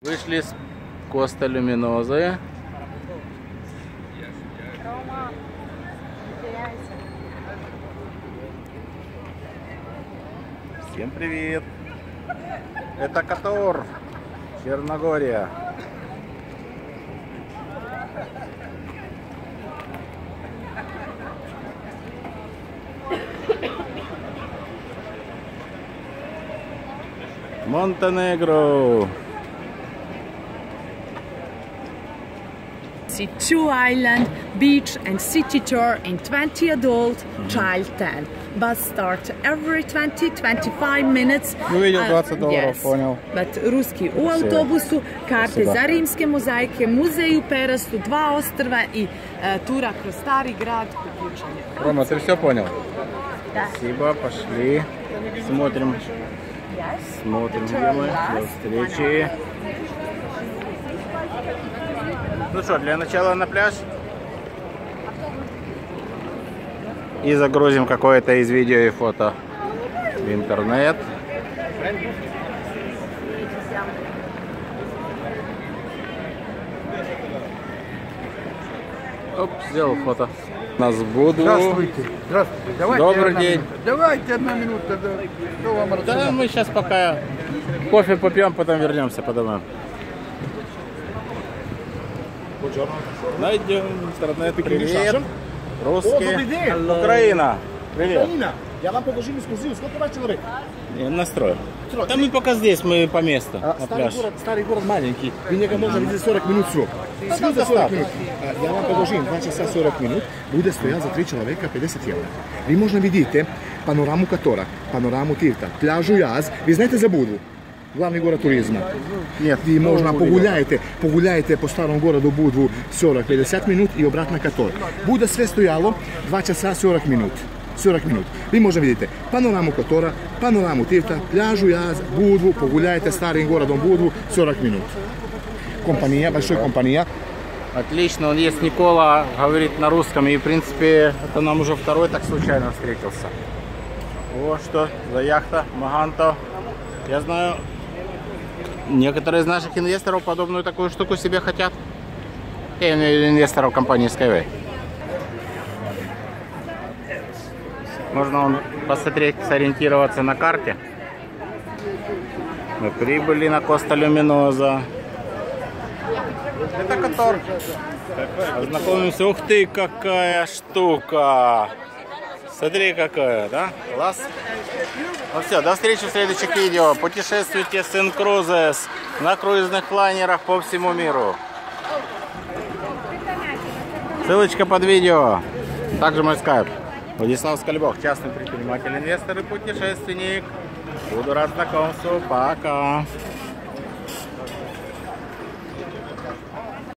Вышли с Коста Луминозы. Всем привет! Это Котор, Черногория. Монтенегро. See two island, beach and city tour in 20 adult, child 10. Bus starts every 20-25 minutes. Увидел 20 долларов, yes. Понял. But русский у автобусу, карты за римske mozaike, музей у Перасту, два острова и тура крос старый град. Рома, ты все понял? Да. Спасибо, пошли. Смотрим. Смотрим, где мы. До встречи. Ну что, для начала на пляж. И загрузим какое-то из видео и фото в интернет. Оп, сделал фото. Нас Будву. Здравствуйте. Здравствуйте. Давайте. Добрый день. Давайте одну минуту. Да, мы сейчас пока кофе попьем, потом вернемся по домам. Найдем интернет. Привет. Русские. Украина. Привет. Украина. Я вам покажу эксклюзив. Сколько вас человек? Настрой. Да мы пока здесь, мы по месту. Старый город маленький. Меня можно везде 40 минут срок. Всего за 40 минут. Я вам покажу. 2 часа 40 минут. Будет стоять за 3 человека 50 евро. Вы можно видите панораму Котора, панораму Тирта, пляжу Яз. Вы знаете за Будву? Главный город туризма. Нет, и можно погуляете по старому городу Будву 40-50 минут и обратно Котор. Буда все стояло 2 часа 40 минут. 40 минут. Вы можете видеть панораму Котора, панораму Тирта, пляжу Яз, Будву, погуляете старым городом Будву 40 минут. Компания, большая компания. Отлично, он есть Никола, говорит на русском и в принципе это нам уже второй так случайно встретился. Вот что за яхта, Маганта. Я знаю, некоторые из наших инвесторов подобную такую штуку себе хотят. Я имею в виду инвесторов компании Skyway. Можно посмотреть, сориентироваться на карте. Мы прибыли на Коста Луминоза. Это Котор. Ознакомимся. Ух ты, какая штука! Смотри, какая, да? Класс. Ну все, до встречи в следующих видео. Путешествуйте с inCruises на круизных планерах по всему миру. Ссылочка под видео. Также мой скайп. Владислав Сколибог, частный предприниматель, инвестор и путешественник. Буду рад знакомству. Пока.